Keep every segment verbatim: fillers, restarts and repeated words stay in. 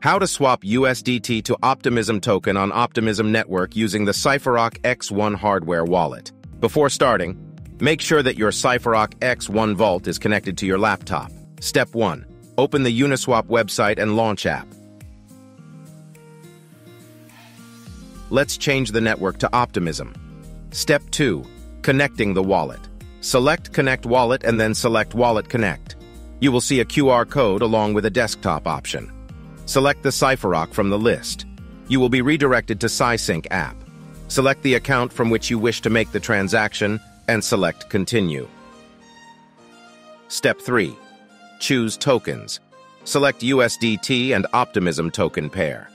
How to swap U S D T to Optimism token on Optimism network using the Cypherock X one hardware wallet. Before starting, make sure that your Cypherock X one vault is connected to your laptop. Step one. Open the Uniswap website and launch app. Let's change the network to Optimism. Step two. Connecting the wallet. Select Connect Wallet and then select Wallet Connect. You will see a Q R code along with a desktop option. Select the Cypherock from the list. You will be redirected to CySync app. Select the account from which you wish to make the transaction and select Continue. Step three. Choose Tokens. Select U S D T and Optimism token pair.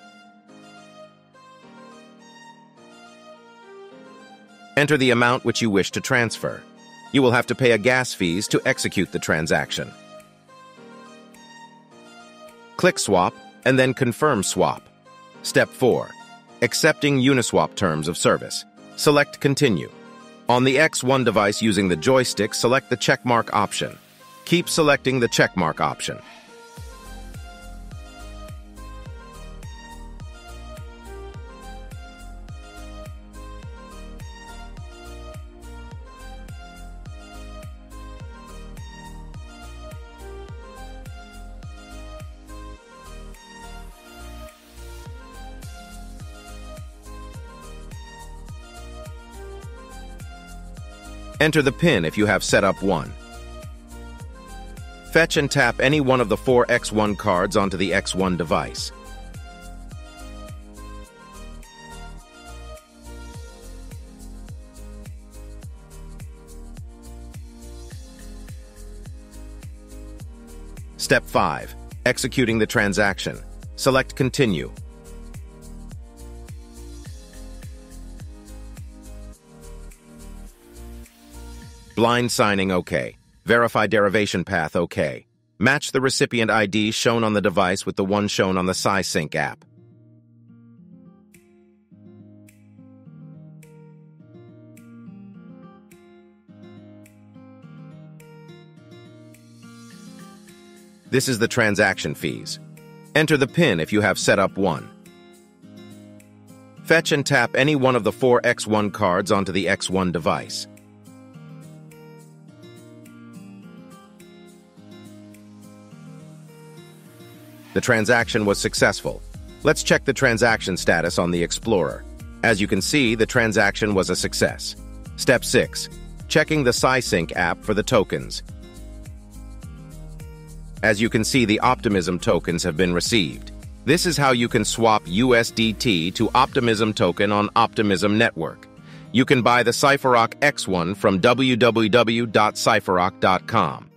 Enter the amount which you wish to transfer. You will have to pay a gas fees to execute the transaction. Click Swap and then confirm swap. Step four. Accepting Uniswap terms of service. Select Continue. On the X one device using the joystick, select the checkmark option. Keep selecting the checkmark option. Enter the PIN if you have set up one. Fetch and tap any one of the four X one cards onto the X one device. Step five. Executing the transaction. Select Continue. Blind signing OK. Verify derivation path OK. Match the recipient I D shown on the device with the one shown on the CySync app. This is the transaction fees. Enter the PIN if you have set up one. Fetch and tap any one of the four X one cards onto the X one device. The transaction was successful. Let's check the transaction status on the Explorer. As you can see, the transaction was a success. Step six. Checking the CySync app for the tokens. As you can see, the Optimism tokens have been received. This is how you can swap U S D T to Optimism token on Optimism network. You can buy the Cypherock X one from w w w dot cypherock dot com.